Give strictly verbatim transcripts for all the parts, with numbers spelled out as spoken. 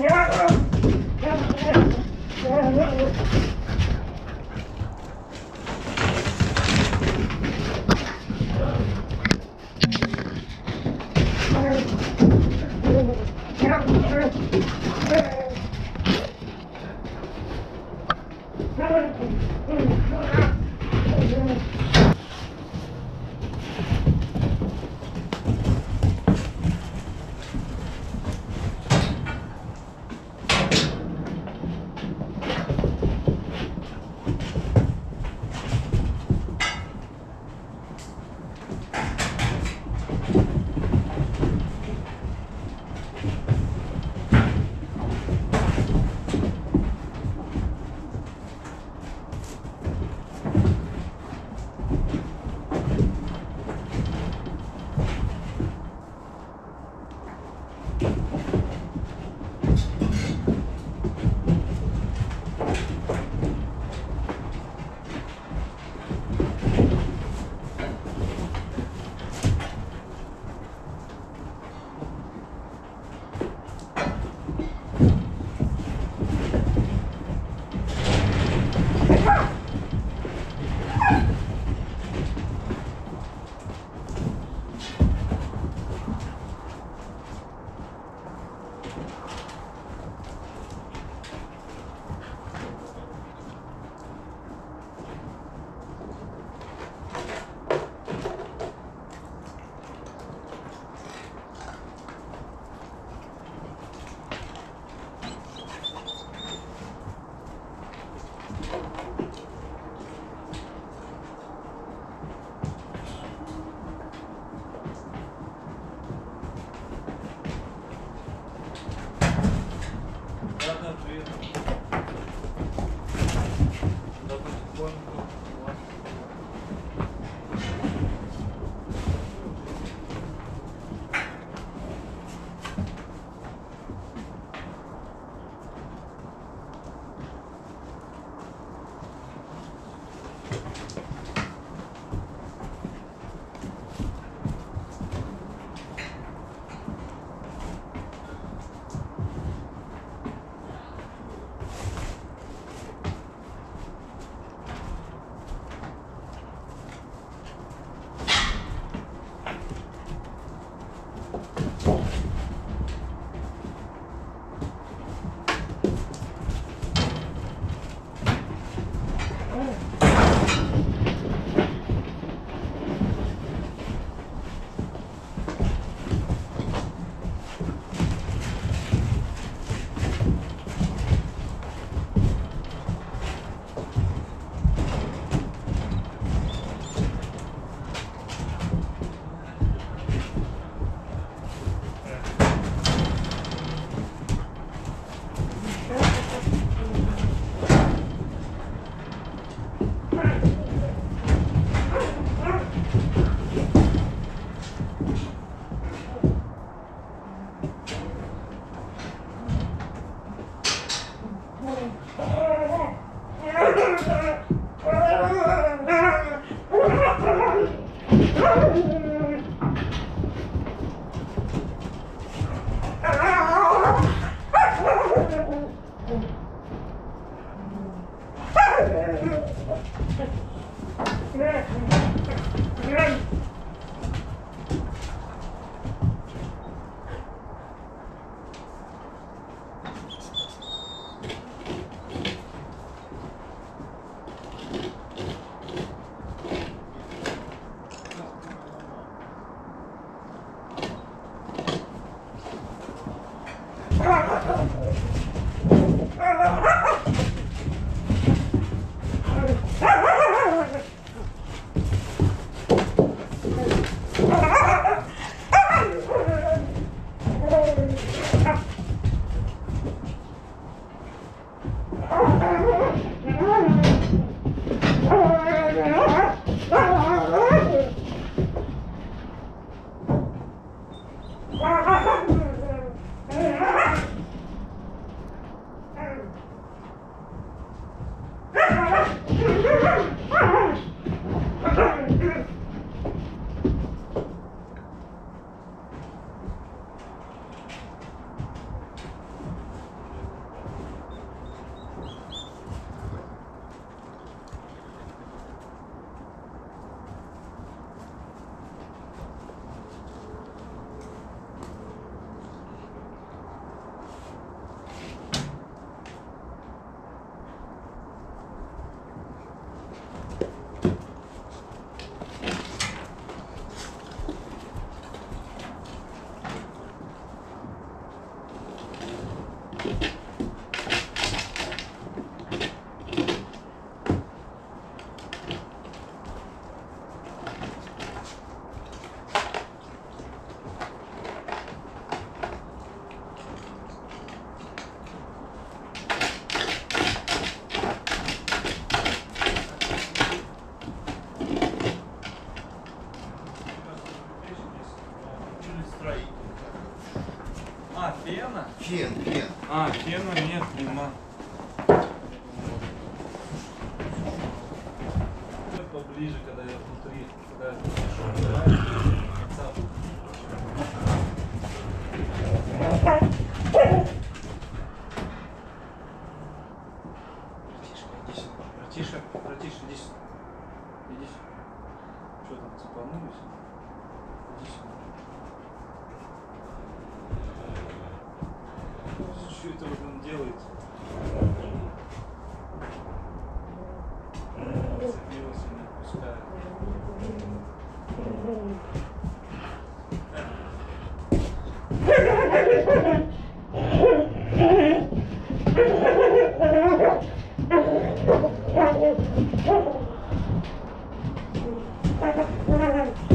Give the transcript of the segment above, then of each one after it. Come on. А, фена нет, нема. Поближе, когда я внутри, когда я пришел, да? Братишка, иди сюда. Братишка, братишка, иди сюда. Иди сюда. Что там, цепанулись? Иди сюда. Что это вот он делает?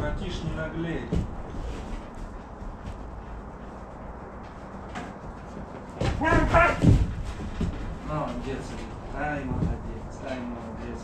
Братиш, не наглей. Молодец. Ай, молодец. Ай, молодец.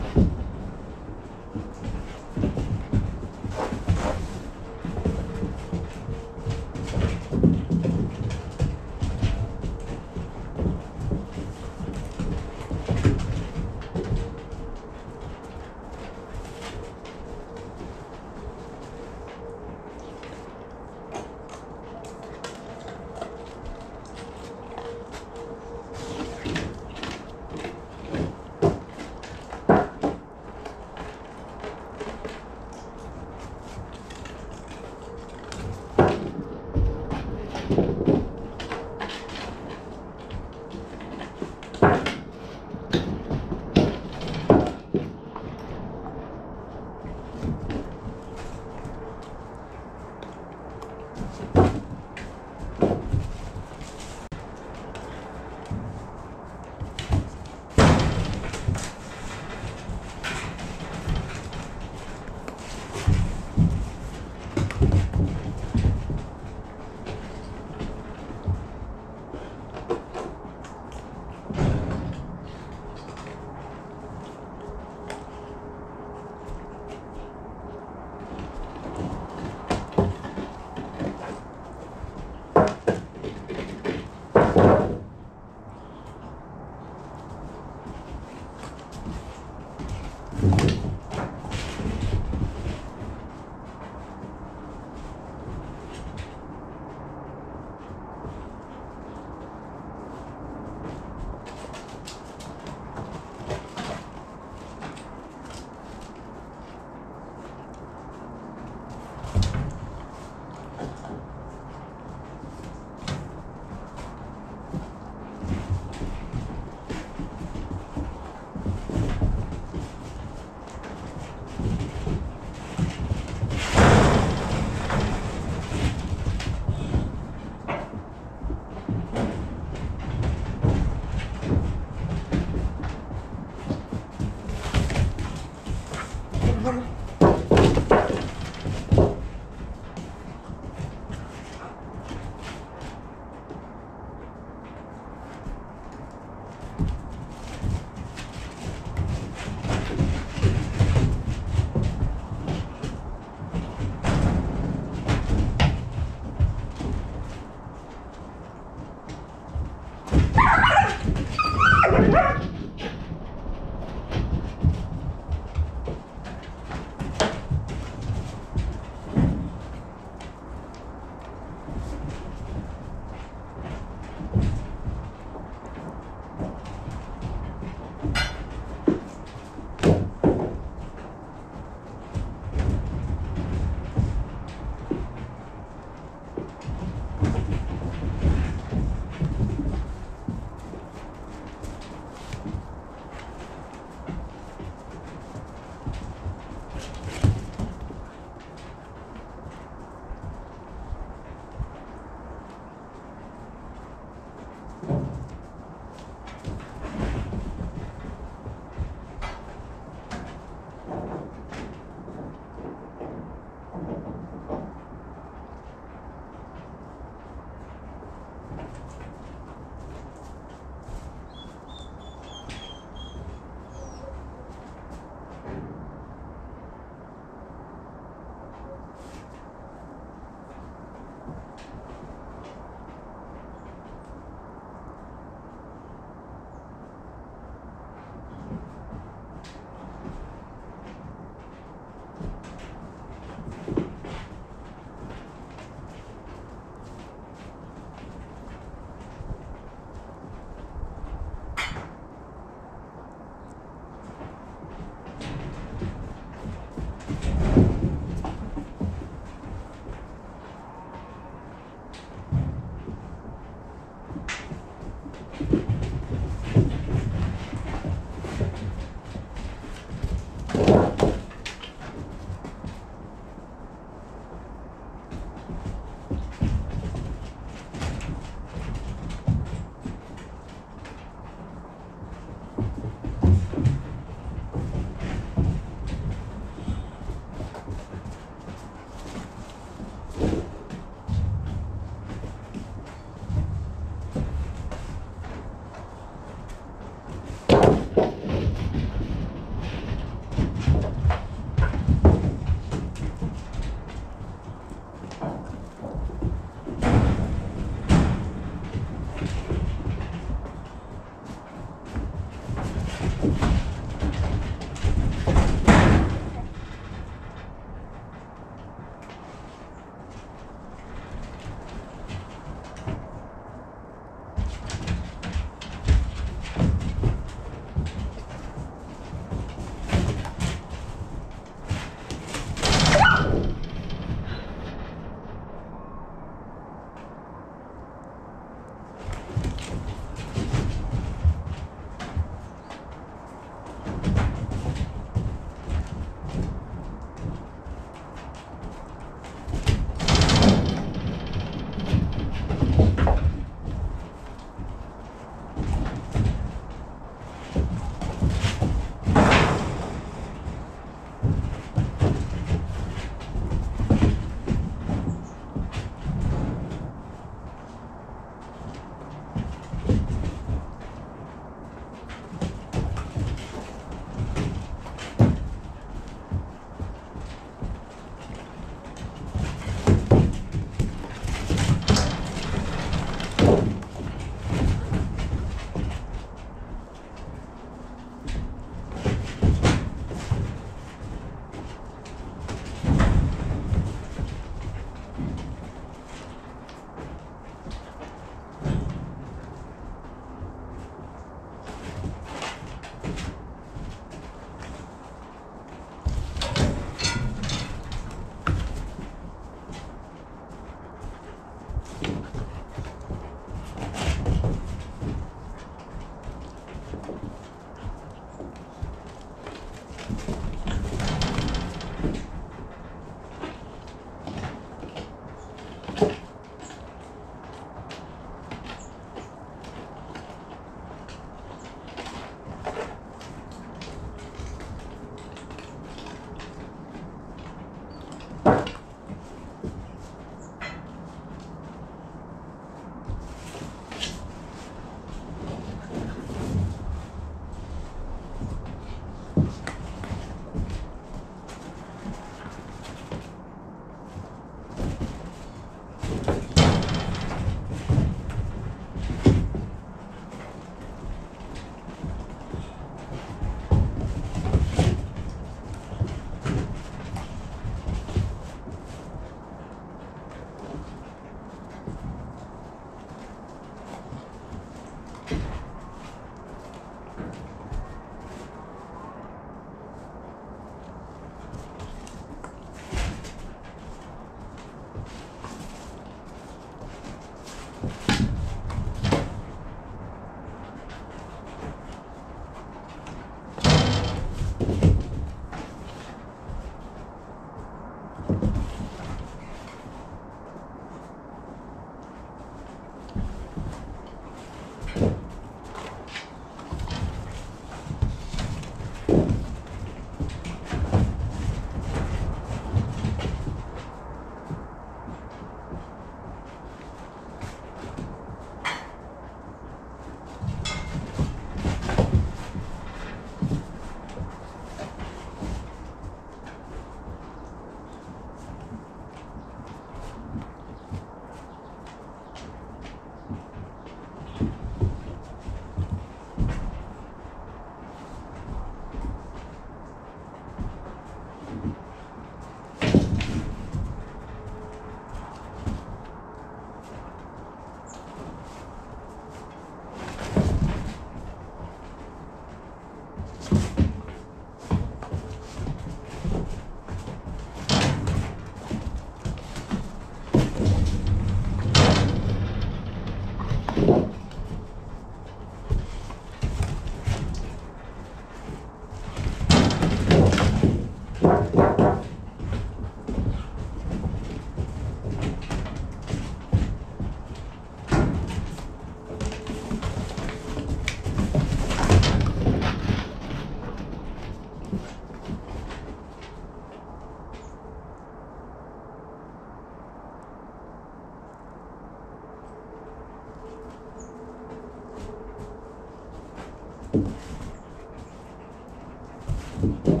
Как дела?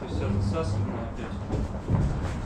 Ты все засасывал опять?